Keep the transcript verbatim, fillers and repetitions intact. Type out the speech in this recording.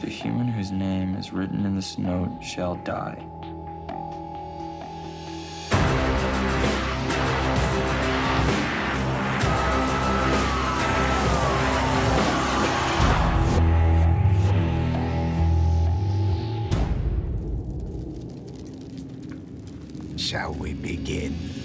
The human whose name is written in this note shall die. Shall we begin?